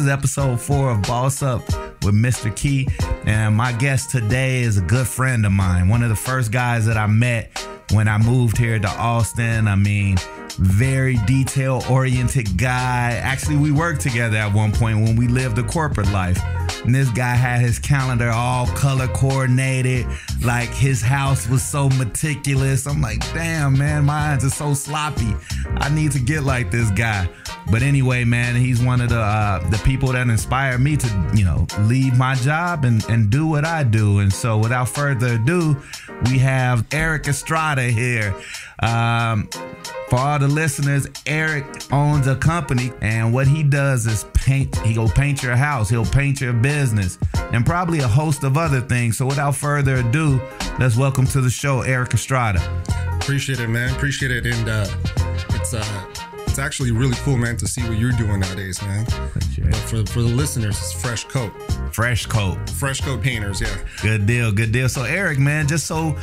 is episode 4 of Boss Up with Mr. Key. And my guest today is a good friend of mine. One of the first guys that I met when I moved here to Austin. I mean, very detail-oriented guy. Actually, we worked together at one point when we lived a corporate life. And this guy had his calendar all color coordinated. Like, his house was so meticulous. I'm like, damn, man, my eyes are so sloppy. I need to get like this guy. But anyway, man, he's one of the people that inspired me to, you know, leave my job and do what I do. And so without further ado, we have Erick Estrada here. For all the listeners, Erick owns a company, and what he does is paint. He'll paint your house, he'll paint your business, and probably a host of other things. So without further ado, let's welcome to the show Erick Estrada. Appreciate it, man. Appreciate it. And it's actually really cool, man, to see what you're doing nowadays, man. But for the listeners, it's Fresh Coat. Fresh Coat. Fresh Coat Painters, yeah. Good deal, good deal. So Erick, man, just so...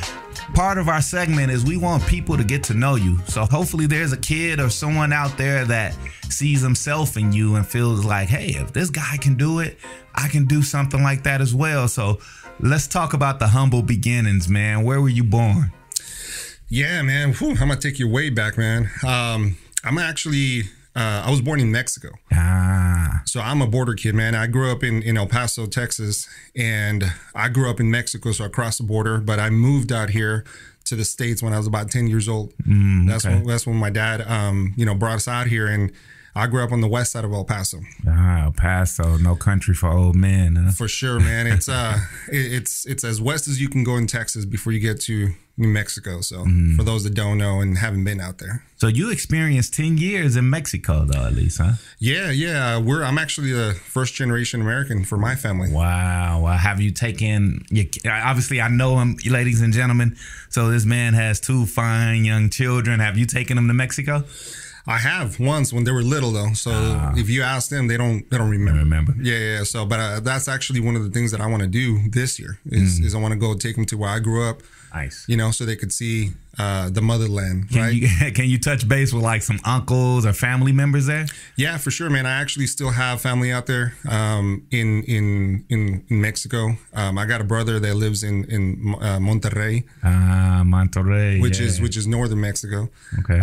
part of our segment is we want people to get to know you. So hopefully there's a kid or someone out there that sees himself in you and feels like, hey, if this guy can do it, I can do something like that as well. So let's talk about the humble beginnings, man. Where were you born? Yeah, man. Whew, I'm going to take you way back, man. I'm actually, I was born in Mexico. Ah. So I'm a border kid, man. I grew up in El Paso, Texas, and I grew up in Mexico, so I crossed the border. But I moved out here to the States when I was about 10 years old. That's when my dad, you know, brought us out here, and I grew up on the west side of El Paso. Ah, El Paso, no country for old men. Huh? For sure, man. It's it's as west as you can go in Texas before you get to New Mexico. So for those that don't know and haven't been out there. So you experienced 10 years in Mexico, though, at least, huh? Yeah, yeah. I'm actually the first generation American for my family. Wow. Well, have you taken your, obviously, I know him, ladies and gentlemen. So this man has 2 fine young children. Have you taken them to Mexico? I have once when they were little, though. So if you ask them, they don't remember. Yeah, yeah. So, but that's actually one of the things that I want to do this year is I want to go take them to where I grew up. Nice. You know, so they could see the motherland. Can you touch base with like some uncles or family members there? Yeah, for sure, man. I actually still have family out there in Mexico. I got a brother that lives in Monterrey. Ah, Monterrey, which is northern Mexico. Okay.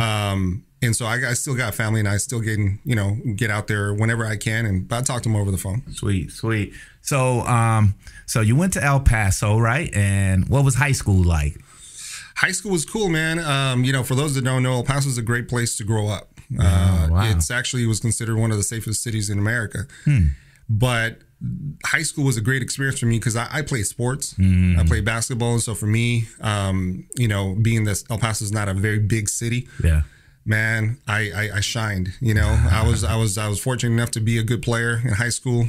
And so I still got family, and I still get out there whenever I can, and I talk to them over the phone. Sweet, sweet. So, so you went to El Paso, right? And what was high school like? High school was cool, man. You know, for those that don't know, El Paso is a great place to grow up. Wow. It's actually was considered one of the safest cities in America. But high school was a great experience for me because I played sports. I played basketball, and so for me, you know, being that El Paso is not a very big city, yeah. Man, I shined, you know. I was fortunate enough to be a good player in high school.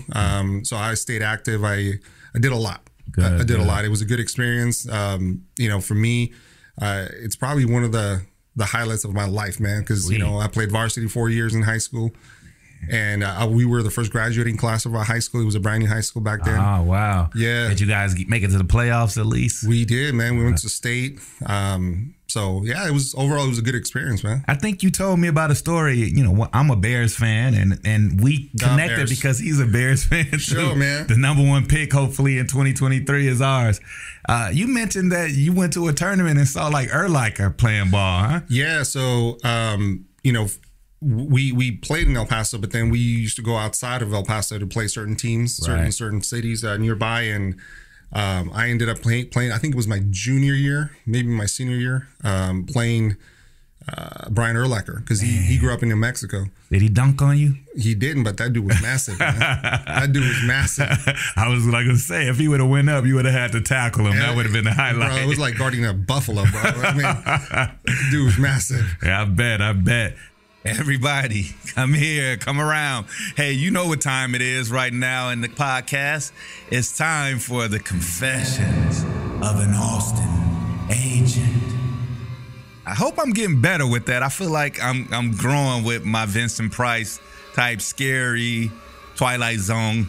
So I stayed active. I did a lot. I did a lot. It was a good experience. You know, for me, it's probably one of the highlights of my life, man, because you know I played varsity 4 years in high school, and we were the first graduating class of our high school. It was a brand new high school back then. Oh wow! Yeah. Did you guys make it to the playoffs at least? We did, man. We went to state. So yeah, it was overall a good experience, man. I think you told me about a story. You know, I'm a Bears fan, and we connected because he's a Bears fan. Sure, man. The #1 pick, hopefully in 2023, is ours. You mentioned that you went to a tournament and saw like Urlacher playing ball, huh? Yeah. So you know, we played in El Paso, but then we used to go outside of El Paso to play certain teams, certain cities nearby, and. I ended up playing, I think it was my junior year, maybe my senior year, playing Brian Urlacher because he grew up in New Mexico. Did he dunk on you? He didn't, but that dude was massive, man. That dude was massive. I was like going to say, if he would have went up, you would have had to tackle him. Yeah, that would have been the highlight. Bro, it was like guarding a buffalo, bro. I mean, dude was massive. Yeah, I bet, I bet. Everybody, come here, come around. Hey, you know what time it is right now in the podcast. It's time for the Confessions of an Austin Agent. I hope I'm getting better with that. I feel like I'm growing with my Vincent Price type scary Twilight Zone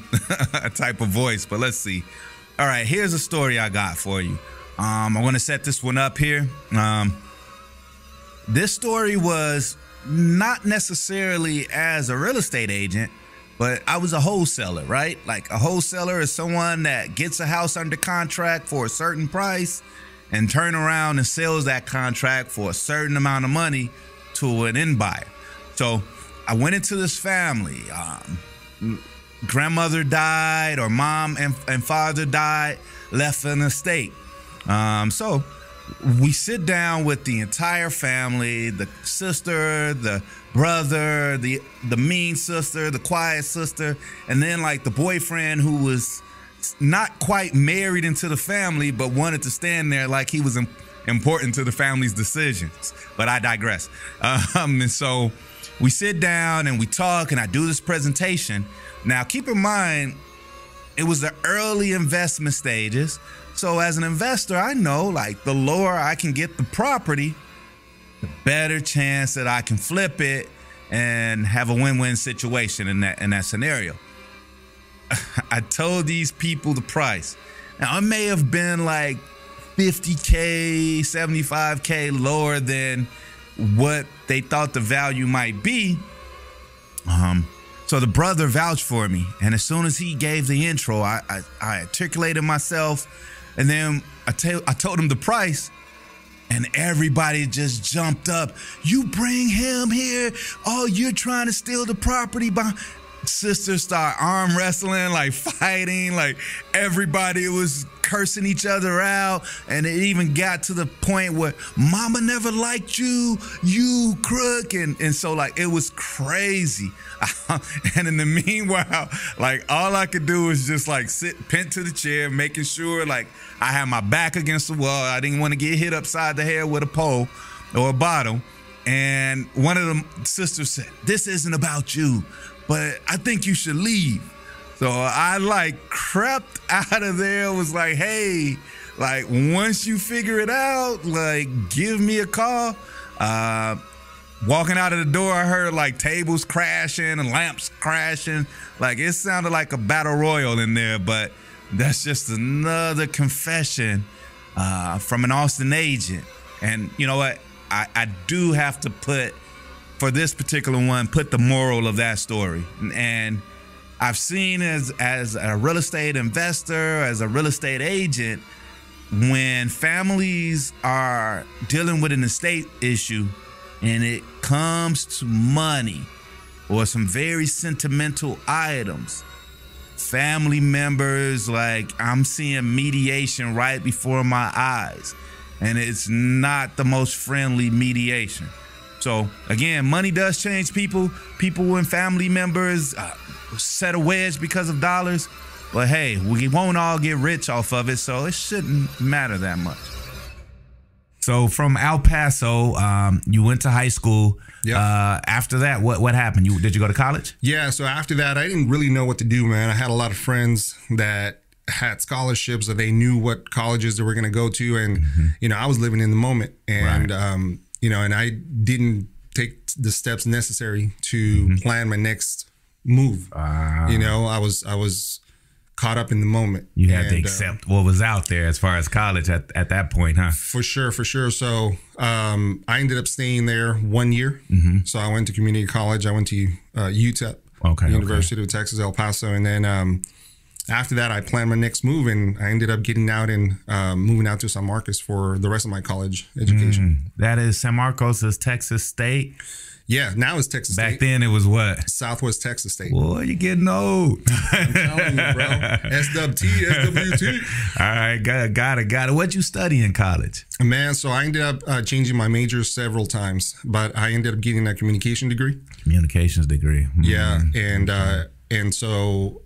type of voice, but let's see. All right, here's a story I got for you. I want to set this one up here. This story was... not necessarily as a real estate agent, But I was a wholesaler, right? Like a wholesaler is someone that gets a house under contract for a certain price and turn around and sells that contract for a certain amount of money to an end buyer. So I went into this family. Grandmother died, or mom and father died, left an estate. So we sit down with the entire family, the sister, the brother, the mean sister, the quiet sister, and then like the boyfriend who was not quite married into the family, but wanted to stand there like he was important to the family's decisions. But I digress. And so we sit down and we talk, and I do this presentation. Now, keep in mind, it was the early investment stages. So as an investor, I know like the lower I can get the property, the better chance that I can flip it and have a win-win situation in that scenario. I told these people the price. Now, it may have been like $50K, $75K lower than what they thought the value might be. So the brother vouched for me. And as soon as he gave the intro, I articulated myself. And then I told him the price. And everybody just jumped up. You bring him here. Oh, you're trying to steal the property. Sisters start arm wrestling, like fighting, like everybody was cursing each other out. And it even got to the point where mama never liked you, you crook. And so like, it was crazy. And in the meanwhile, like all I could do was just like sit pinned to the chair, making sure like I had my back against the wall. I didn't want to get hit upside the head with a pole or a bottle. And one of the sisters said, this isn't about you, but I think you should leave. So I like crept out of there, was like, hey, like once you figure it out, like give me a call. Walking out of the door, I heard like tables crashing and lamps crashing. Like it sounded like a battle royal in there, but that's just another confession from an Austin agent. And you know what? I do have to put, for this particular one, put the moral of that story. And I've seen as a real estate investor, as a real estate agent, when families are dealing with an estate issue and it comes to money or some very sentimental items, family members, like I'm seeing mediation right before my eyes, and it's not the most friendly mediation. So again, money does change people. People and family members set a wedge because of dollars. But hey, we won't all get rich off of it, so it shouldn't matter that much. So from El Paso, you went to high school. Yep. After that, what happened? Did you go to college? Yeah, so after that, I didn't really know what to do, man. I had a lot of friends that had scholarships, or they knew what colleges they were going to go to. And, you know, I was living in the moment. And, right. You know, and I didn't take the steps necessary to plan my next move. You know, I was caught up in the moment. You had to accept what was out there as far as college at that point, huh? For sure, for sure. So I ended up staying there 1 year. So I went to community college. I went to UTEP, University of Texas, El Paso. And then after that, I planned my next move, and I ended up getting out and moving out to San Marcos for the rest of my college education. That is, San Marcos is Texas State. Yeah, now it's Texas State. Back then it was what? Southwest Texas State. Boy, you're getting old. I'm telling you, bro. SWT. All right, got it. What'd you study in college? Man, so I ended up changing my major several times, but I ended up getting a communication degree. Communications degree. Yeah, and so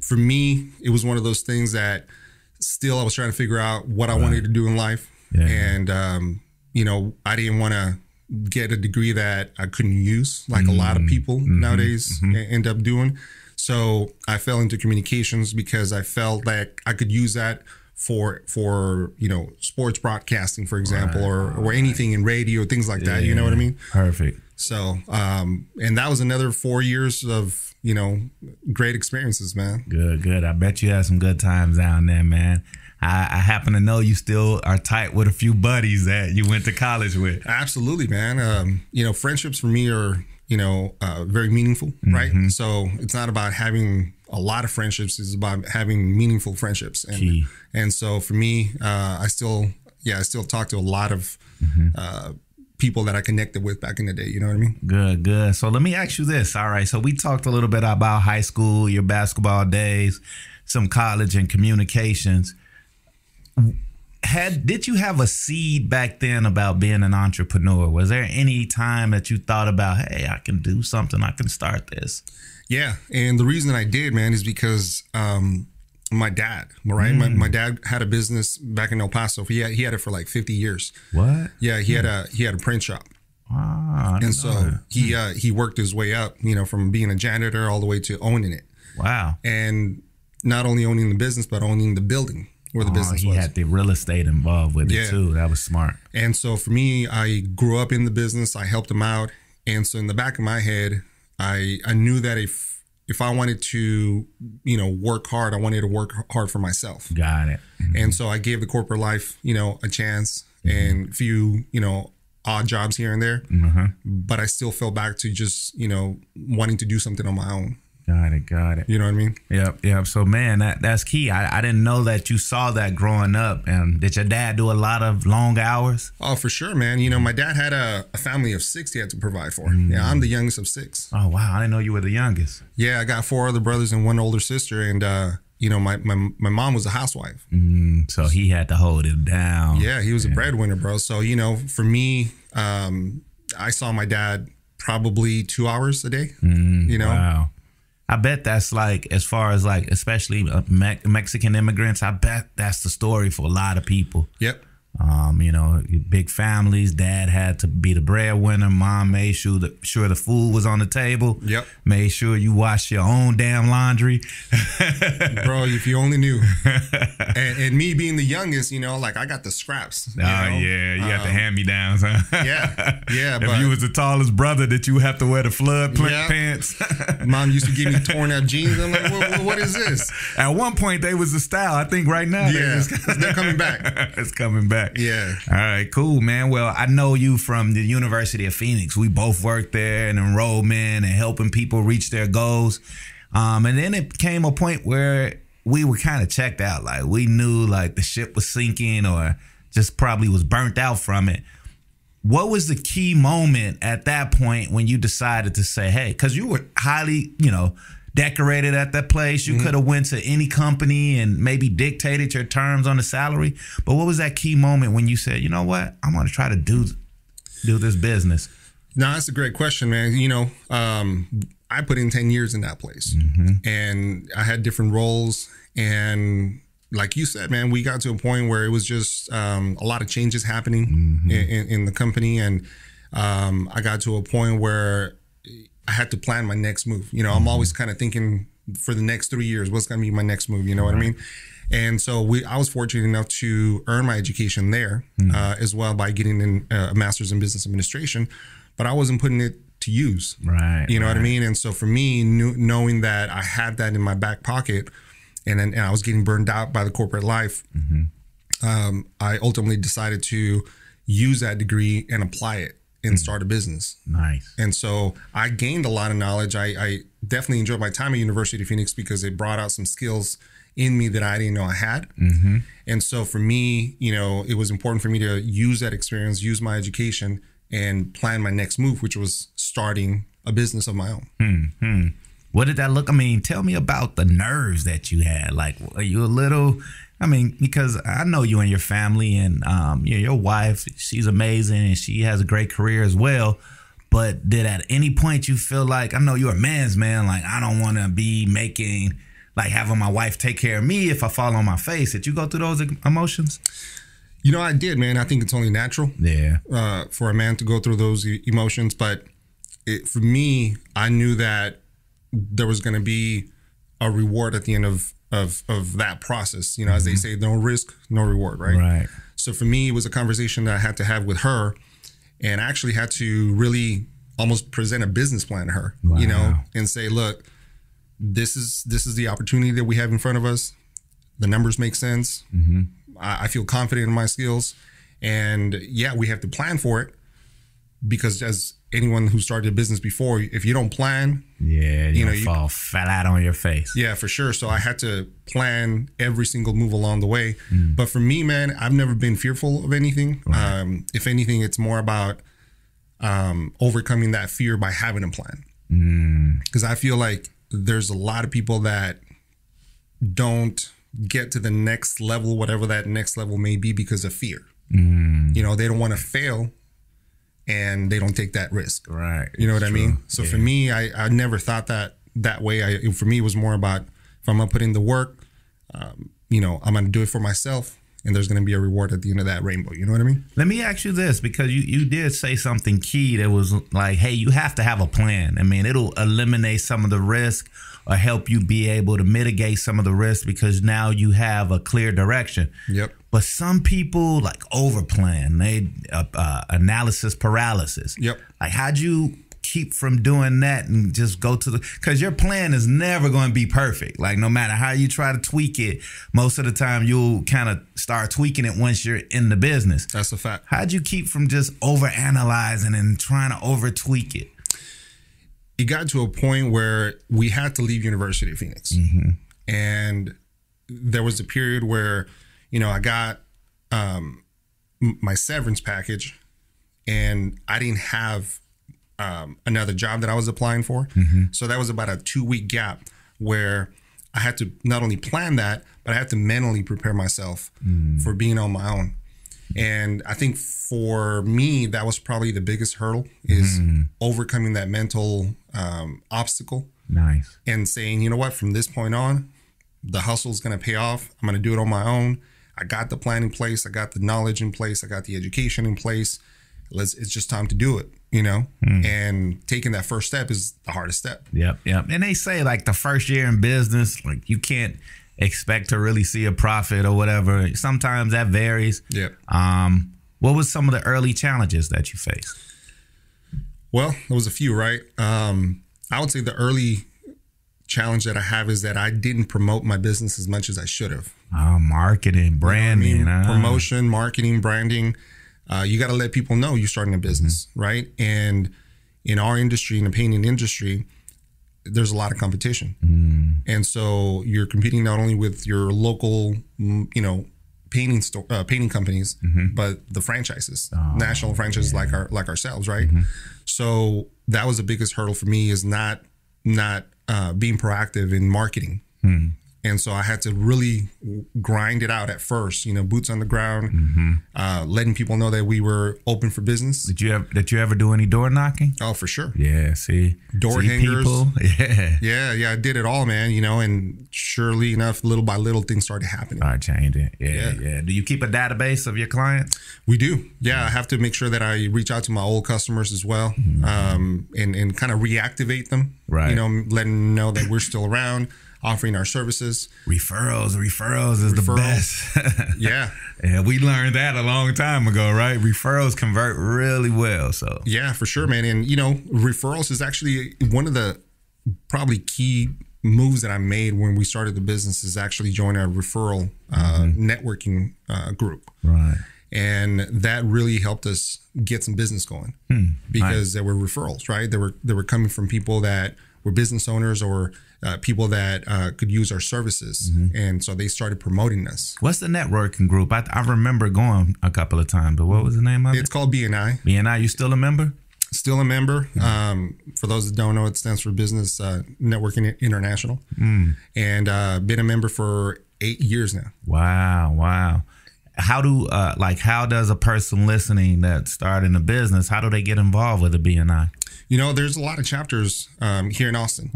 for me, it was one of those things that still I was trying to figure out what I wanted to do in life. Yeah. And, you know, I didn't want to get a degree that I couldn't use, like a lot of people nowadays end up doing. So I fell into communications because I felt like I could use that for you know, sports broadcasting, for example, or anything in radio, things like that. You know what I mean? Perfect. So, and that was another 4 years of, you know, great experiences, man. Good, good. I bet you had some good times down there, man. I happen to know you still are tight with a few buddies that you went to college with. Absolutely, man. You know, friendships for me are you know, very meaningful, right? Mm-hmm. So it's not about having a lot of friendships. It's about having meaningful friendships. And Key. And so for me, I still talk to a lot of mm-hmm. People that I connected with back in the day. You know what I mean? Good, good. So let me ask you this. All right. So we talked a little bit about high school, your basketball days, some college and communications. Did you have a seed back then about being an entrepreneur? Was there any time that you thought about, hey, I can do something, I can start this? Yeah. And the reason I did, man, is because my dad, right? Mm. My dad had a business back in El Paso. He had it for like 50 years. What? Yeah, he had a print shop. Wow. And so he worked his way up, you know, from being a janitor all the way to owning it. Wow. And not only owning the business, but owning the building where the business was. He had the real estate involved with it too. That was smart. And so for me, I grew up in the business. I helped him out. And so in the back of my head, I knew that if I wanted to, you know, work hard, I wanted to work hard for myself. Got it. Mm-hmm. And so I gave the corporate life, you know, a chance mm-hmm. and a few, you know, odd jobs here and there. Mm-hmm. But I still fell back to just, you know, wanting to do something on my own. Got it. Got it. You know what I mean? Yep. Yep. So, man, that's key. I didn't know that you saw that growing up. And did your dad do a lot of long hours? Oh, for sure, man. You know, my dad had a family of 6 he had to provide for. Mm. Yeah. I'm the youngest of 6. Oh, wow. I didn't know you were the youngest. Yeah. I got 4 other brothers and 1 older sister. And, you know, my mom was a housewife. Mm. So he had to hold it down. Yeah. He was a breadwinner, bro. So, you know, for me, I saw my dad probably 2 hours a day, you know. Wow. I bet that's like, as far as like, especially Mexican immigrants, I bet that's the story for a lot of people. Yep. You know, big families, dad had to be the breadwinner, mom made sure the food was on the table. Yep. Made sure you washed your own damn laundry. Bro, if you only knew. And me being the youngest, you know, like I got the scraps. Oh, yeah. You got the hand-me-downs, huh? Yeah. Yeah. If you was the tallest brother, that you have to wear the flood pants. Mom used to give me torn up jeans. I'm like, what is this? At one point, they was the style. I think right now. Yeah. They're coming back. It's coming back. Yeah. All right. Cool, man. Well, I know you from the University of Phoenix. We both worked there in enrollment and helping people reach their goals. And then it came a point where we were kind of checked out. Like we knew like the ship was sinking or just probably was burnt out from it. What was the key moment at that point when you decided to say, hey, because you were highly, you know, decorated at that place. You mm-hmm. could have went to any company and maybe dictated your terms on the salary. But what was that key moment when you said, you know what, I'm going to try to do this business? No, that's a great question, man. You know, I put in 10 years in that place mm-hmm. and I had different roles. And like you said, man, we got to a point where it was just a lot of changes happening mm-hmm. in the company. And I got to a point where I had to plan my next move. You know, I'm always kind of thinking for the next 3 years, what's going to be my next move? You know what I mean? And so I was fortunate enough to earn my education there as well by getting a master's in business administration, but I wasn't putting it to use. Right. You know what I mean? And so for me, knowing that I had that in my back pocket and I was getting burned out by the corporate life, I ultimately decided to use that degree and apply it and start a business. Nice. And so I gained a lot of knowledge. I definitely enjoyed my time at University of Phoenix because it brought out some skills in me that I didn't know I had. Mm-hmm. And so for me, you know, it was important for me to use that experience, use my education and plan my next move, which was starting a business of my own. Mm-hmm. What did that look? I mean, tell me about the nerves that you had. Like, are you a little... I mean, because I know you and your family and you know, your wife, she's amazing and she has a great career as well. But did at any point you feel like, I know you're a man's man, like I don't want to be making, like having my wife take care of me if I fall on my face. Did you go through those emotions? You know, I did, man. I think it's only natural for a man to go through those emotions. But for me, I knew that there was going to be a reward at the end of that process, you know, as they say, no risk, no reward, right? Right. So for me, it was a conversation that I had to have with her, and I actually had to really almost present a business plan to her, you know, and say, look, this is the opportunity that we have in front of us. The numbers make sense. I feel confident in my skills, and yeah, we have to plan for it because as anyone who started a business before, if you don't plan, you fall flat on your face. Yeah, for sure. So I had to plan every single move along the way. Mm. But for me, man, I've never been fearful of anything. Right. If anything, it's more about overcoming that fear by having a plan. Because I feel like there's a lot of people that don't get to the next level, whatever that next level may be, because of fear. You know, they don't want to fail and they don't take that risk. Right. You know what I mean? So for me, I never thought that way. For me, it was more about, if I'm going to put in the work, you know, I'm going to do it for myself, and there's going to be a reward at the end of that rainbow. You know what I mean? Let me ask you this, because you did say something key that was like, hey, you have to have a plan. I mean, it'll eliminate some of the risk or help you be able to mitigate some of the risk because now you have a clear direction. Yep. But some people like overplan, they analysis paralysis. Yep. Like, how'd you keep from doing that and just go to the, because your plan is never going to be perfect. Like, no matter how you try to tweak it, most of the time you'll kind of start tweaking it once you're in the business. That's a fact. How'd you keep from just overanalyzing and trying to over tweak it? It got to a point where we had to leave University of Phoenix. Mm-hmm. And there was a period where, you know, I got my severance package and I didn't have another job that I was applying for. Mm-hmm. So that was about a 2-week gap where I had to not only plan that, but I had to mentally prepare myself for being on my own. And I think for me, that was probably the biggest hurdle, is overcoming that mental obstacle. Nice. And saying, you know what, from this point on, the hustle is going to pay off. I'm going to do it on my own. I got the plan in place. I got the knowledge in place. I got the education in place. It's just time to do it, you know? And taking that first step is the hardest step. Yep, yep. And they say, like, the first year in business, like, you can't expect to really see a profit or whatever. Sometimes that varies. Yeah. What was some of the early challenges that you faced? Well, there was a few, right? I would say the early challenge that I have is that I didn't promote my business as much as I should have. Oh, marketing, branding. You know what I mean? Promotion, marketing, branding. You got to let people know you're starting a business, right? And in our industry, in the painting industry, there's a lot of competition. And so you're competing not only with your local, you know, painting store, painting companies, but the franchises, national franchises like ourselves, right? So that was the biggest hurdle for me, is not being proactive in marketing. And so I had to really grind it out at first, you know, boots on the ground, letting people know that we were open for business. Did you ever do any door knocking? Oh, for sure. Yeah, see. Door hangers. People. Yeah. Yeah, yeah, I did it all, man, you know, and surely enough, little by little, things started happening. Started changing. Yeah, yeah, yeah. Do you keep a database of your clients? We do. Yeah, I have to make sure that I reach out to my old customers as well, and kind of reactivate them, right? You know, letting them know that we're still around, offering our services. Referrals is the best. Yeah. Yeah, we learned that a long time ago, right? Referrals convert really well, so. Yeah, for sure, man. And, you know, referrals is actually one of the probably key moves that I made when we started the business, is actually join a referral networking group. Right. And that really helped us get some business going, because there were referrals, right? They were coming from people that were business owners or people that could use our services. And so they started promoting us. What's the networking group? I remember going a couple of times, but what was the name of it? It's called BNI. BNI, you still a member? Still a member. For those that don't know, it stands for Business Networking International. And been a member for 8 years now. Wow, wow. How do how does a person listening that's starting a business, how do they get involved with the BNI? You know, there's a lot of chapters here in Austin,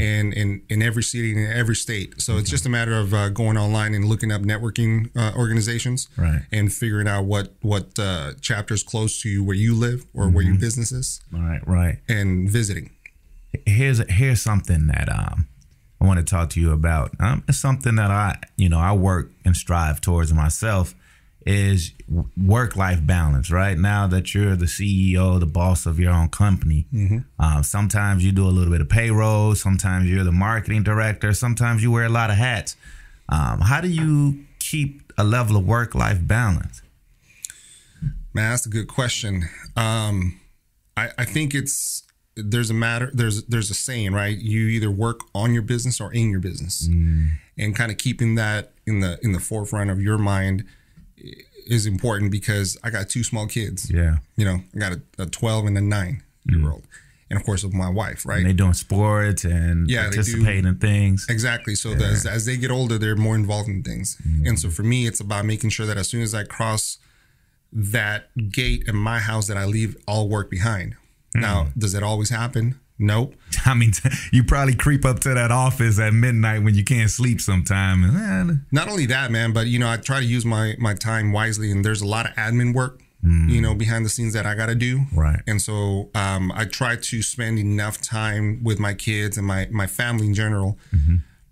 and in every city and in every state. So it's just a matter of going online and looking up networking organizations, and figuring out what chapters close to you where you live or where your business is. Right, right. And visiting. Here's something that I want to talk to you about. It's something that I work and strive towards myself, is work-life balance. Right now that you're the CEO, the boss of your own company, sometimes you do a little bit of payroll, sometimes you're the marketing director, sometimes you wear a lot of hats. How do you keep a level of work-life balance? Man, that's a good question. I think it's, there's a saying, right? You either work on your business or in your business, and kind of keeping that in the forefront of your mind is important, because I got two small kids. Yeah. You know, I got a 12 and a 9-year-old. And of course, with my wife, right? And they're doing sports and participating in things. Exactly. So that as they get older, they're more involved in things. And so for me, it's about making sure that as soon as I cross that gate in my house, that I leave all work behind. Now, does that always happen? Nope. I mean, you probably creep up to that office at midnight when you can't sleep sometime. Not only that, man, but, you know, I try to use my time wisely, and there's a lot of admin work, you know, behind the scenes that I got to do. Right. And so I try to spend enough time with my kids and my family in general.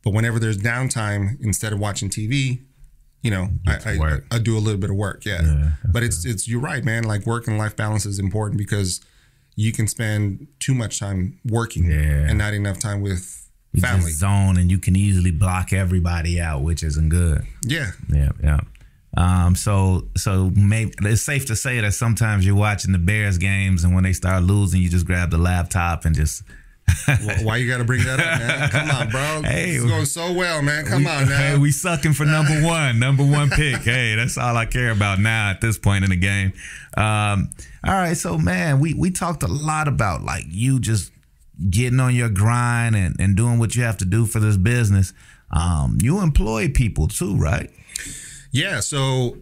But whenever there's downtime, instead of watching TV, you know, I do a little bit of work. Yeah. But it's you're right, man. Like, work and life balance is important, because you can spend too much time working and not enough time with family. Just zone, and you can easily block everybody out, which isn't good. Yeah. So maybe it's safe to say that sometimes you're watching the Bears games, and when they start losing, you just grab the laptop and just. Why you got to bring that up, man? Come on, bro. Hey, it's going so well, man. Come on, man. Hey, we sucking for number one pick. Hey, that's all I care about now at this point in the game. All right, so, man, we talked a lot about, like, you just getting on your grind and doing what you have to do for this business. You employ people too, right? Yeah. So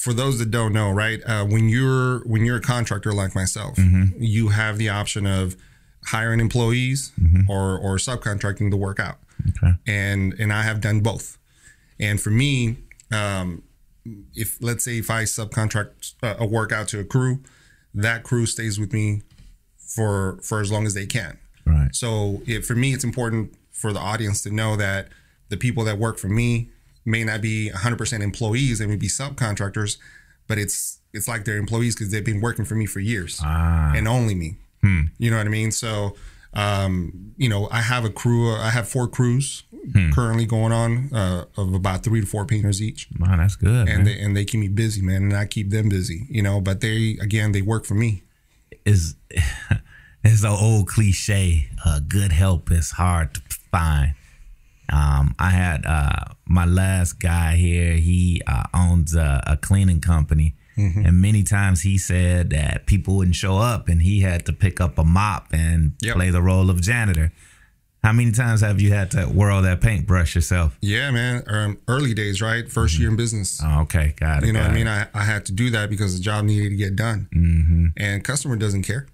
for those that don't know, right, when you're a contractor like myself, you have the option of hiring employees or subcontracting the work out. Okay. And I have done both. And for me, if let's say if I subcontract a work out to a crew, that crew stays with me for as long as they can. Right. So for me, it's important for the audience to know that the people that work for me may not be 100% employees. They may be subcontractors, but it's like they're employees because they've been working for me for years and only me. You know what I mean? So, you know, I have a crew. I have 4 crews currently going on of about 3 to 4 painters each. Wow, that's good. And man. They keep me busy, man, and I keep them busy. You know, but they work for me. It's an old cliche. Good help is hard to find. I had my last guy here, he owns a cleaning company, and many times he said that people wouldn't show up and he had to pick up a mop and play the role of janitor. How many times have you had to whirl that paintbrush yourself? Yeah, man. Early days, right? First year in business. Oh, okay, got it. You know what I mean? I had to do that because the job needed to get done. And customer doesn't care.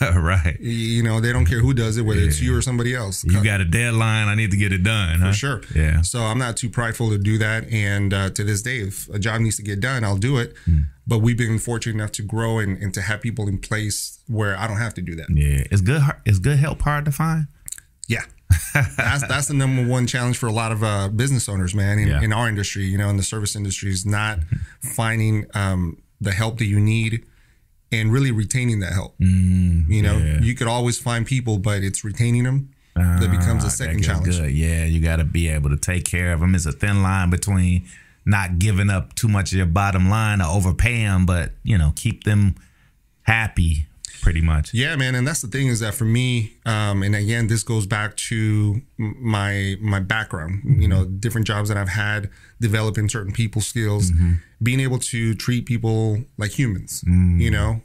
Right. You know, they don't care who does it, whether it's you or somebody else. You got a deadline. I need to get it done. For sure. Yeah. So I'm not too prideful to do that. And to this day, if a job needs to get done, I'll do it. But we've been fortunate enough to grow and to have people in place where I don't have to do that. Yeah. Is good help hard to find? Yeah, that's the #1 challenge for a lot of business owners, man, in our industry, you know, in the service industry, is not finding the help that you need and really retaining that help. You know, you could always find people, but it's retaining them that becomes a second challenge. Good. Yeah, you got to be able to take care of them. It's a thin line between not giving up too much of your bottom line or overpay them, but, you know, keep them happy. Pretty much. Yeah, man. And that's the thing, is that for me, and again, this goes back to my background, you know, different jobs that I've had, developing certain people skills, being able to treat people like humans, you know,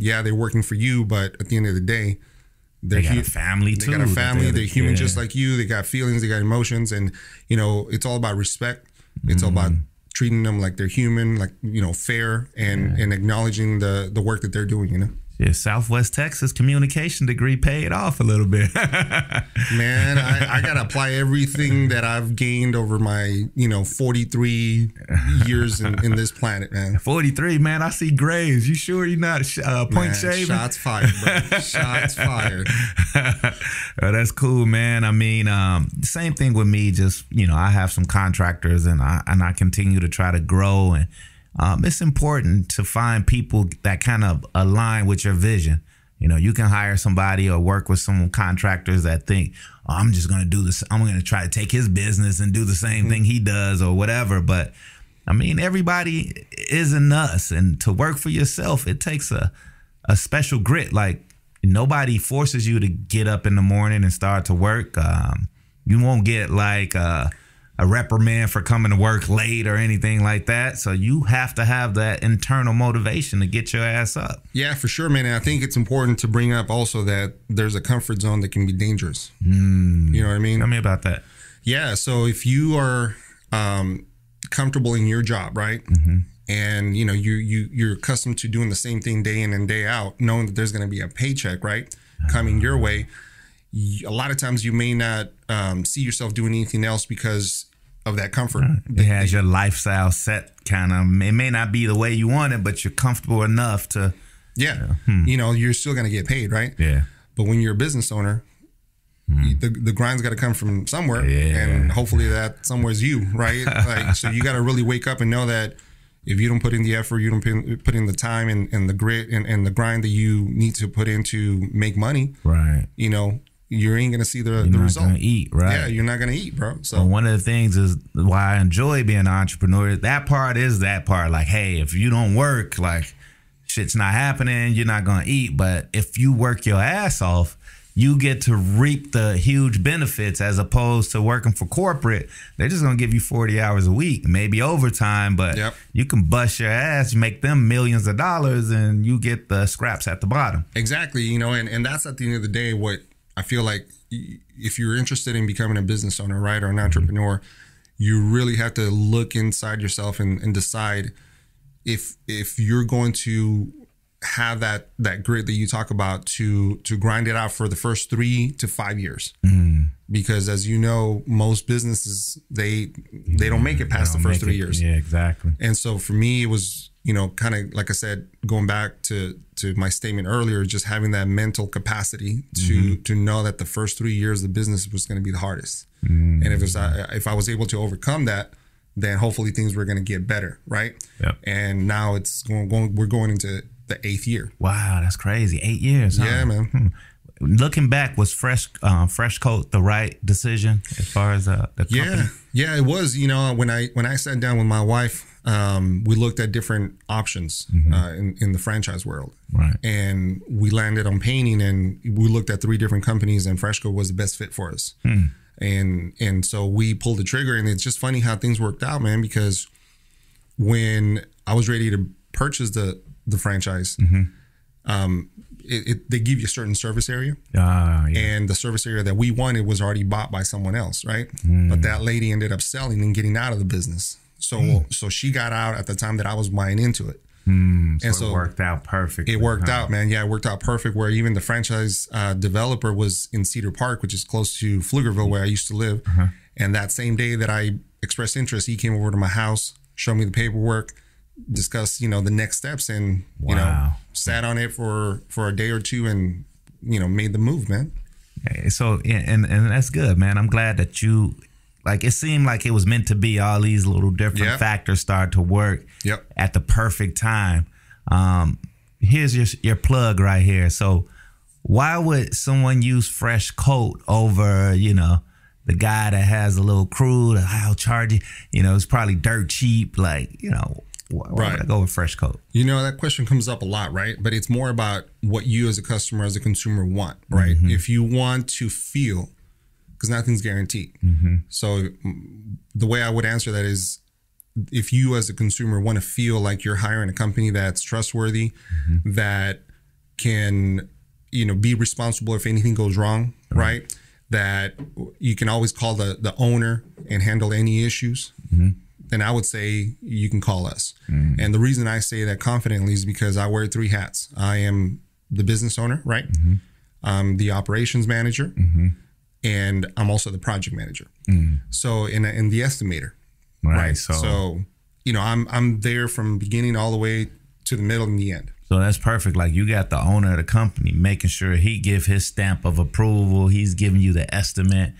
yeah, they're working for you, but at the end of the day, they got a family too. They got a family. They're human just like you. They got feelings, they got emotions. And, you know, it's all about respect. It's all about treating them like they're human, like, you know, fair, and acknowledging the work that they're doing, you know. Yeah, Southwest Texas communication degree paid off a little bit. Man, I got to apply everything that I've gained over my, you know, 43 years in this planet, man. 43, man. I see graves. You sure you're not point shaving? Shots fired, bro. Shots fired. Oh, that's cool, man. I mean, same thing with me. Just, you know, I have some contractors and I continue to try to grow, and it's important to find people that kind of align with your vision. You know, you can hire somebody or work with some contractors that think, oh, I'm just going to do this. I'm going to try to take his business and do the same thing he does or whatever. But I mean, everybody isn't us. And to work for yourself, it takes a a special grit. Like, nobody forces you to get up in the morning and start to work. You won't get like a reprimand for coming to work late or anything like that. So you have to have that internal motivation to get your ass up. Yeah, for sure, man. And I think it's important to bring up also that there's a comfort zone that can be dangerous. You know what I mean? Tell me about that. Yeah. So if you are comfortable in your job, right? Mm-hmm. And, you know, you're accustomed to doing the same thing day in and day out, knowing that there's going to be a paycheck, right, coming your way. A lot of times you may not see yourself doing anything else because of that comfort. It has your lifestyle set, kind of. It may not be the way you want it, but you're comfortable enough to. Yeah. You know, you're still going to get paid, right? Yeah. But when you're a business owner, the grind's got to come from somewhere. Yeah. And hopefully that somewhere's you, right? Like, so you got to really wake up and know that if you don't put in the effort, you don't put in the time and the grit and the grind that you need to put in to make money, right? You know, you ain't going to see the result. You're not going to eat, right? Yeah, you're not going to eat, bro. So well, one of the things is why I enjoy being an entrepreneur. That part is that part. Like, hey, if you don't work, like, shit's not happening. You're not going to eat. But if you work your ass off, you get to reap the huge benefits, as opposed to working for corporate. They're just going to give you 40 hours a week, maybe overtime, but you can bust your ass, make them millions of dollars, and you get the scraps at the bottom. Exactly. You know, and that's at the end of the day what I feel like. If you're interested in becoming a business owner, right, or an entrepreneur, you really have to look inside yourself and decide if you're going to have that grit that you talk about to grind it out for the first 3 to 5 years. Because, as you know, most businesses, they don't make it past the first 3 years. Yeah, exactly. And so for me, it was, you know, kind of like I said, going back to my statement earlier, just having that mental capacity to know that the first 3 years of the business was going to be the hardest. And if I was able to overcome that, then hopefully things were going to get better, right? And now it's we're going into the 8th year. Wow, that's crazy. 8 years. Huh? Yeah, man. Looking back, was Fresh Coat the right decision as far as the company? Yeah, it was. You know, when I sat down with my wife, we looked at different options in the franchise world, right? And we landed on painting, and we looked at 3 different companies, and Fresh Coat was the best fit for us. And so we pulled the trigger, and it's just funny how things worked out, man. Because when I was ready to purchase the franchise, they give you a certain service area, and the service area that we wanted was already bought by someone else, right? But that lady ended up selling and getting out of the business, so so she got out at the time that I was buying into it. And so it worked out perfect. It worked out, man. Yeah, it worked out perfect. Where even the franchise developer was in Cedar Park, which is close to Pflugerville, where I used to live. And that same day that I expressed interest, he came over to my house, showed me the paperwork, discuss, you know, the next steps, and you know, sat on it for a day or two, and you know, made the move, man. So and that's good, man. I'm glad that you, like, it seemed like it was meant to be. All these little different factors start to work at the perfect time. Here's your plug right here. So why would someone use Fresh Coat over, you know, the guy that has a little crew? I'll charge you, you know, it's probably dirt cheap, like, you know. Why would I go with Fresh Coat? You know, that question comes up a lot, right? But it's more about what you as a customer, as a consumer want, right? If you want to feel, because nothing's guaranteed. So the way I would answer that is, if you as a consumer want to feel like you're hiring a company that's trustworthy, that can, you know, be responsible if anything goes wrong, right? That you can always call the owner and handle any issues. Then I would say you can call us. And the reason I say that confidently is because I wear 3 hats. I am the business owner, right? I'm the operations manager, and I'm also the project manager. So, and the estimator, right? So, you know, I'm there from beginning all the way to the middle and the end. So that's perfect. Like, you got the owner of the company, making sure he give his stamp of approval. He's giving you the estimate.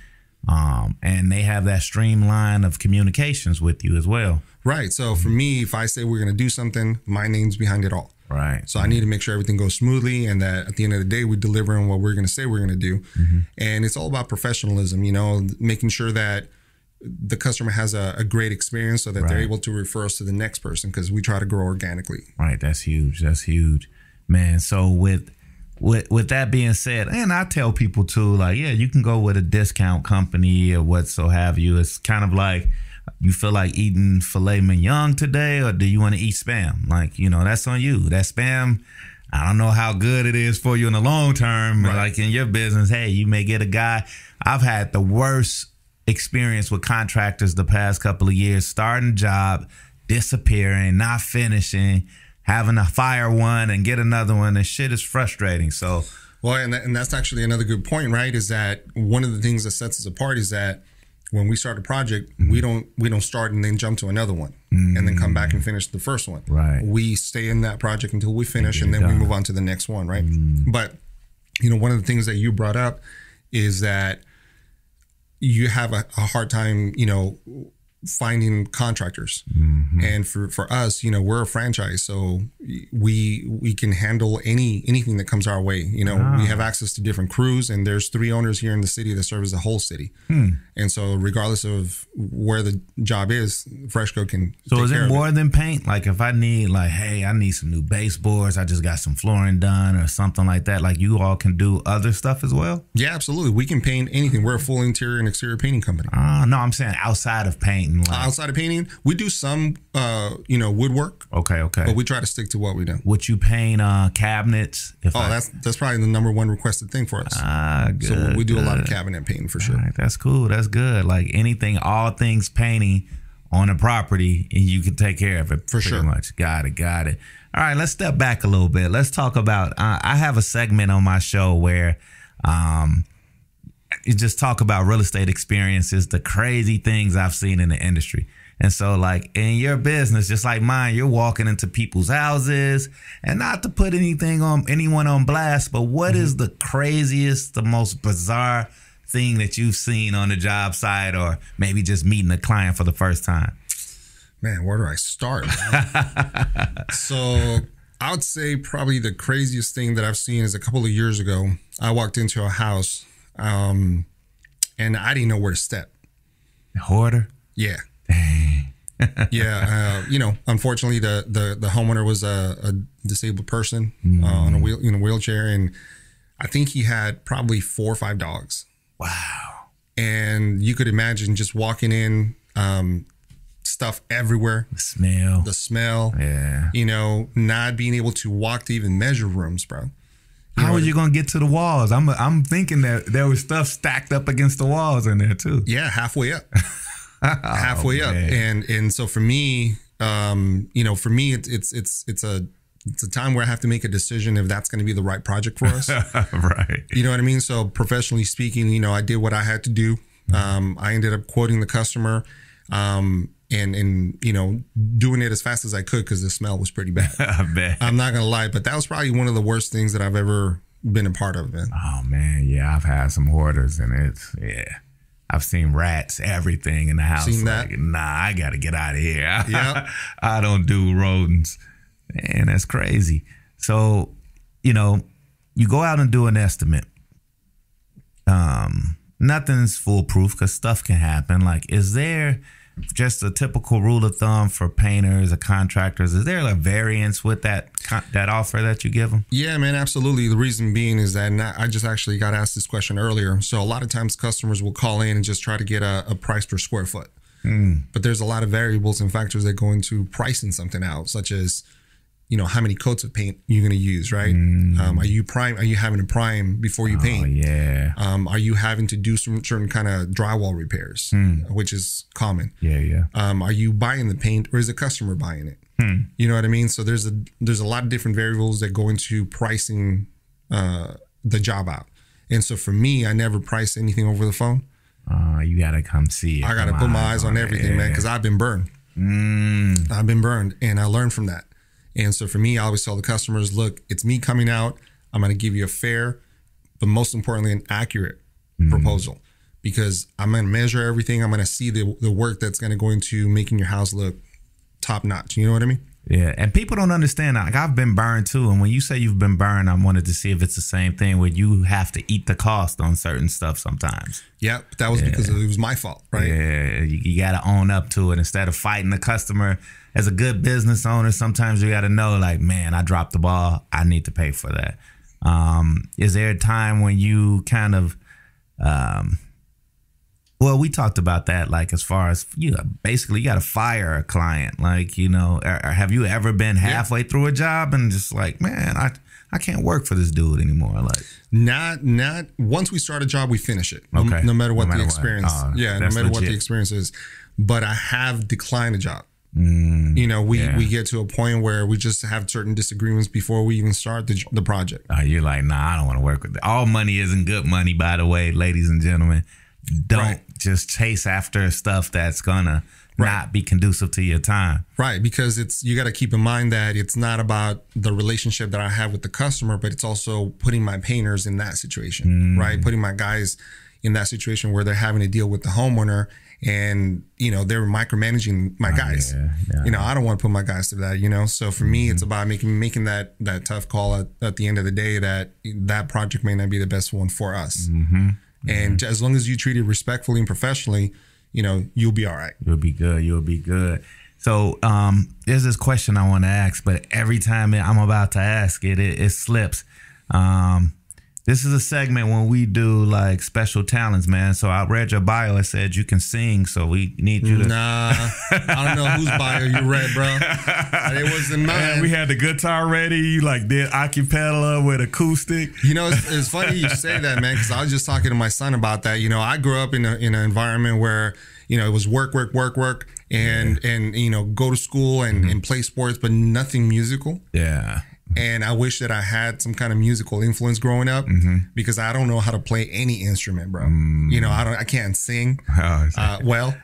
And they have that streamline of communications with you as well. Right. So for me, if I say we're going to do something, my name's behind it all. Right. So I need to make sure everything goes smoothly, and that at the end of the day, we deliver on what we're going to say we're going to do. And it's all about professionalism, you know, making sure that the customer has a great experience, so that they're able to refer us to the next person, because we try to grow organically. Right. That's huge. That's huge. man. So with that being said, and I tell people too, like, yeah, you can go with a discount company or what so have you. It's kind of like, you feel like eating filet mignon today, or do you want to eat Spam? Like, you know, that's on you. That Spam, I don't know how good it is for you in the long term. Right. Like in your business, hey, you may get a guy. I've had the worst experience with contractors the past couple of years, starting a job, disappearing, not finishing, having to fire one and get another one. This shit is frustrating. So, well, and that's actually another good point, right? Is that one of the things that sets us apart is that when we start a project, mm-hmm. we don't start and then jump to another one, mm-hmm. and then come back and finish the first one. Right. We stay in that project until we finish, and then we move on to the next one, right? Mm-hmm. But, you know, one of the things that you brought up is that you have a hard time, you know, finding contractors. Mm-hmm. And for us, you know, we're a franchise, so we can handle anything that comes our way. You know, we have access to different crews, and there's 3 owners here in the city that service the whole city. And so regardless of where the job is, Fresh Coat can take care of it. So is it more than paint? Like if I need, like, hey, I need some new baseboards, I just got some flooring done or something like that, like you all can do other stuff as well? Yeah, absolutely. We can paint anything. We're a full interior and exterior painting company. No, I'm saying outside of paint. Like, outside of painting, we do some, you know, woodwork. Okay. But we try to stick to what we do. Would you paint cabinets? That's probably the #1 requested thing for us. Good. So we do a lot of cabinet painting for sure. Right, that's cool. That's good. Like anything, all things painting on a property, and you can take care of it for sure. Much. Got it. All right, let's step back a little bit. Let's talk about. I have a segment on my show where, you just talk about real estate experiences, the crazy things I've seen in the industry. And so, like, in your business, just like mine, you're walking into people's houses, and not to put anything on anyone on blast, but what is the craziest, the most bizarre thing that you've seen on the job site, or maybe just meeting a client for the first time? Man, where do I start? So I would say probably the craziest thing that I've seen is a couple of years ago, I walked into a house, and I didn't know where to step. Hoarder? Yeah. Yeah. You know, unfortunately the homeowner was a disabled person, on in a wheelchair. And I think he had probably 4 or 5 dogs. Wow. And you could imagine just walking in, stuff everywhere. The smell, yeah. You know, not being able to walk to even measure rooms, bro. How are you going to get to the walls? I'm thinking that there was stuff stacked up against the walls in there too. Yeah, halfway up. Halfway up. And so for me, you know, for me it's a time where I have to make a decision if that's going to be the right project for us. Right. You know what I mean? So professionally speaking, you know, I did what I had to do. I ended up quoting the customer, and you know, doing it as fast as I could because the smell was pretty bad. I bet. I'm not gonna lie, but that was probably one of the worst things that I've ever been a part of, man. Oh man, yeah, I've had some hoarders, and it's I've seen rats, everything in the house. Seen that? Like, nah, I gotta get out of here. Yep. I don't do rodents. Man, that's crazy. So, you know, you go out and do an estimate. Nothing's foolproof because stuff can happen. Like, is there just a typical rule of thumb for painters or contractors? Is there a variance with that offer that you give them? Yeah, man, absolutely. The reason being is that, and I just actually got asked this question earlier. So a lot of times customers will call in and just try to get a price per square foot. But there's a lot of variables and factors that go into pricing something out, such as, you know, how many coats of paint you're going to use, right? Are you having to prime before you paint? Yeah. Are you having to do some certain kind of drywall repairs, which is common? Yeah. Are you buying the paint, or is the customer buying it? You know what I mean? So there's a lot of different variables that go into pricing the job out. And so for me, I never price anything over the phone. You got to come see it. I got to put my eyes on everything, man, because I've been burned. I've been burned, and I learned from that. And so for me, I always tell the customers, look, it's me coming out. I'm going to give you a fair, but most importantly, an accurate proposal, because I'm going to measure everything. I'm going to see the work that's going to go into making your house look top notch. You know what I mean? Yeah, and people don't understand. Like, I've been burned too. And when you say you've been burned, I wanted to see if it's the same thing where you have to eat the cost on certain stuff sometimes. Yeah, but that was because it was my fault, right? Yeah, you got to own up to it. Instead of fighting the customer, as a good business owner, sometimes you got to know, like, man, I dropped the ball. I need to pay for that. Is there a time when you kind of... well, we talked about that, like, as far as, you know, basically you got to fire a client. Like, you know, or have you ever been halfway through a job and just like, man, I can't work for this dude anymore? Like, not once we start a job, we finish it. Okay. No matter what the experience. Yeah, no matter what the experience is. But I have declined a job. You know, we get to a point where we just have certain disagreements before we even start the project. Oh, you're like, nah, I don't want to work with that. All money isn't good money, by the way, ladies and gentlemen. Don't just chase after stuff that's gonna not be conducive to your time. Right, because it's, you got to keep in mind that it's not about the relationship that I have with the customer, but it's also putting my painters in that situation, right? Putting my guys in that situation where they're having to deal with the homeowner. And, you know, they're micromanaging my guys. You know, I don't want to put my guys through that, you know. So for me, it's about making that tough call at the end of the day that that project may not be the best one for us. And as long as you treat it respectfully and professionally, you know, you'll be all right. You'll be good. You'll be good. So there's this question I want to ask, but every time I'm about to ask it, it slips. This is a segment when we do like special talents, man. So I read your bio. It said you can sing, so we need you to. Nah, I don't know whose bio you read, bro. It wasn't mine. Man, we had the guitar ready. You like did acapella with acoustic. You know, it's funny you say that, man, because I was just talking to my son about that. You know, I grew up in an environment where, you know, it was work, and you know, go to school and play sports, but nothing musical. Yeah. And I wish that I had some kind of musical influence growing up because I don't know how to play any instrument, bro. You know, I can't sing. Well,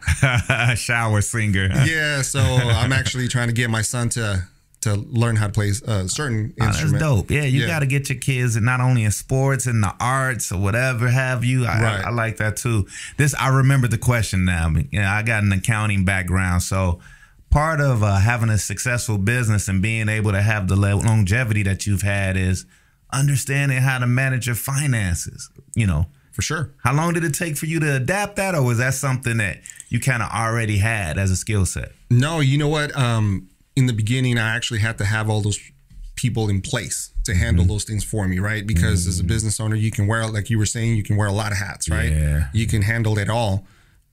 shower singer. Yeah, so I'm actually trying to get my son to learn how to play certain instruments. That's dope. Yeah, you got to get your kids, and not only in sports and the arts or whatever have you. I like that too. I remember the question now. You know, I got an accounting background, so. Part of having a successful business and being able to have the longevity that you've had is understanding how to manage your finances, you know. For sure. How long did it take for you to adapt that, or was that something that you kind of already had as a skill set? No, you know what? In the beginning, I actually had to have all those people in place to handle those things for me, right? Because as a business owner, you can wear, like you were saying, you can wear a lot of hats, right? Yeah. You can handle it all.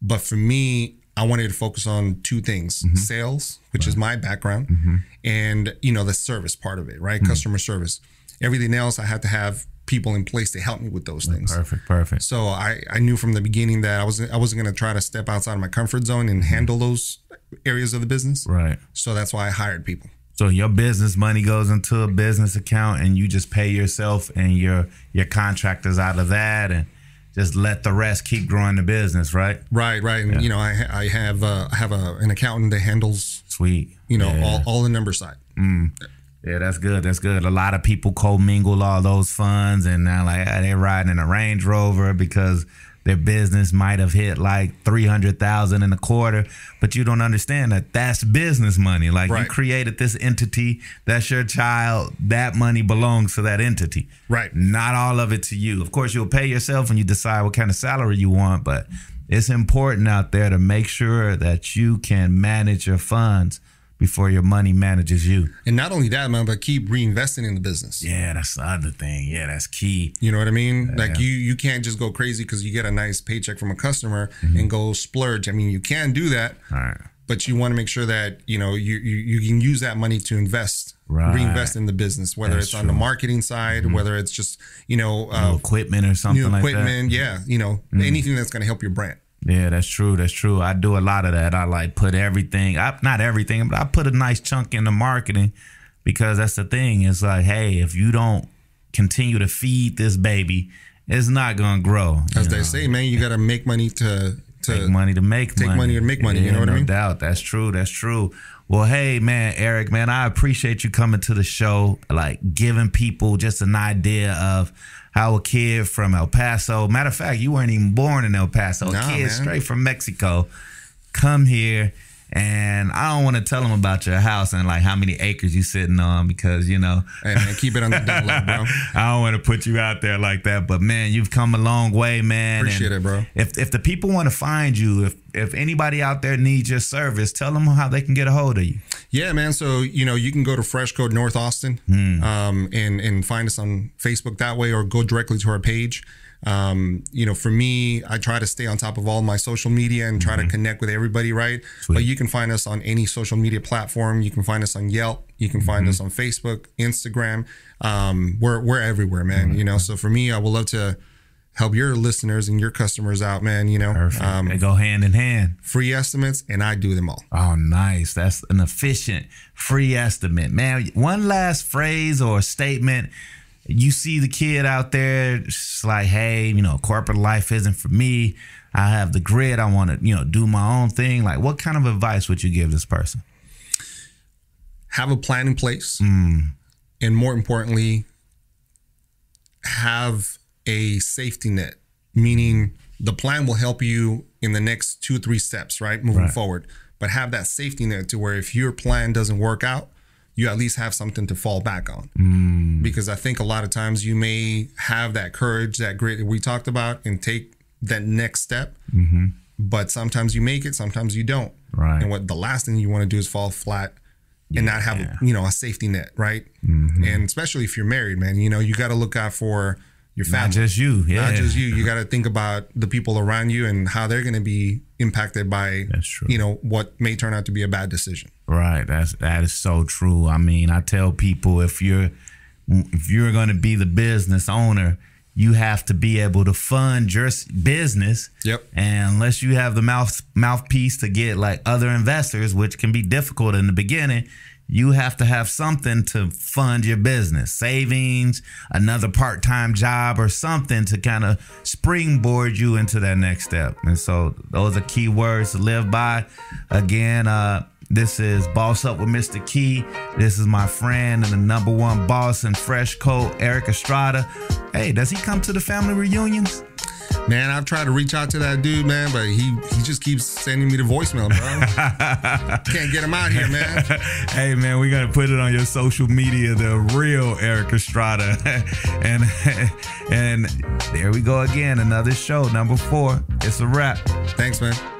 But for me, I wanted to focus on two things, sales, which is my background, and, you know, the service part of it, right? Customer service. Everything else, I had to have people in place to help me with those things. Perfect, perfect. So I knew from the beginning that I wasn't going to try to step outside of my comfort zone and handle those areas of the business. Right. So that's why I hired people. So your business money goes into a business account and you just pay yourself and your contractors out of that, and just let the rest keep growing the business, right? Right, right. And, you know, I have an accountant that handles, you know, all the number side. Yeah, that's good. That's good. A lot of people commingle all those funds, and now like they're riding a Range Rover because their business might have hit like $300,000 in a quarter, but you don't understand that that's business money. Like you created this entity, that's your child, that money belongs to that entity. Right. Not all of it to you. Of course, you'll pay yourself when you decide what kind of salary you want, but it's important out there to make sure that you can manage your funds before your money manages you. And not only that, man, but keep reinvesting in the business. Yeah, that's the other thing. Yeah, that's key. You know what I mean? Yeah. Like you can't just go crazy because you get a nice paycheck from a customer and go splurge. I mean, you can do that, but you want to make sure that, you know, you can use that money to invest, reinvest in the business, whether that's it's on the marketing side, whether it's just, you know, new equipment or something like that. New equipment, yeah, you know, anything that's going to help your brand. Yeah, that's true. That's true. I do a lot of that. I like put everything, not everything, but I put a nice chunk into marketing, because that's the thing. It's like, hey, if you don't continue to feed this baby, it's not going to grow. As they say, man, you got to make money to make money. You know what I mean? No doubt. That's true. That's true. Well, hey, man, Erick, man, I appreciate you coming to the show, like giving people just an idea of how a kid from El Paso, matter of fact, you weren't even born in El Paso, a kid straight from Mexico, come here And I don't want to tell them about your house and like how many acres you sitting on, because, you know, hey man, keep it on the down low, bro. I don't want to put you out there like that, but man, you've come a long way, man. Appreciate it, bro. If the people want to find you, if anybody out there needs your service, tell them how they can get a hold of you. Yeah, man. So, you know, you can go to Fresh Coat North Austin, and find us on Facebook that way, or go directly to our page. You know, for me, I try to stay on top of all my social media and try to connect with everybody, right? Sweet. But you can find us on any social media platform. You can find us on Yelp. You can find us on Facebook, Instagram. We're everywhere, man. You know, so for me, I would love to help your listeners and your customers out, man. You know, they go hand in hand. Free estimates, and I do them all. Oh, nice. That's an efficient free estimate, man. One last phrase or statement. You see the kid out there, it's like, hey, you know, corporate life isn't for me. I have the grit. I want to, you know, do my own thing. Like, what kind of advice would you give this person? Have a plan in place. And more importantly, have a safety net, meaning the plan will help you in the next 2 or 3 steps, right? Moving forward. But have that safety net to where if your plan doesn't work out, you at least have something to fall back on. Because I think a lot of times you may have that courage, that grit that we talked about, and take that next step. But sometimes you make it, sometimes you don't. And what the last thing you want to do is fall flat and not have, you know, a safety net, right? And especially if you're married, man, you know, you got to look out for your family. Not just you. Not just you. You got to think about the people around you and how they're going to be impacted by, you know, what may turn out to be a bad decision. Right. That is so true. I mean, I tell people, if you're going to be the business owner, you have to be able to fund your business. And unless you have the mouthpiece to get like other investors, which can be difficult in the beginning, you have to have something to fund your business, savings, another part-time job or something to kind of springboard you into that next step. And so those are key words to live by. Again, this is Boss Up with Mr. Key. This is my friend and the #1 boss in Fresh Coat, Erick Estrada. Hey, does he come to the family reunions? Man, I've tried to reach out to that dude, man, but he just keeps sending me the voicemail, bro. Can't get him out here, man. Hey, man, we're going to put it on your social media, the real Erick Estrada. and there we go again, another show, #4. It's a wrap. Thanks, man.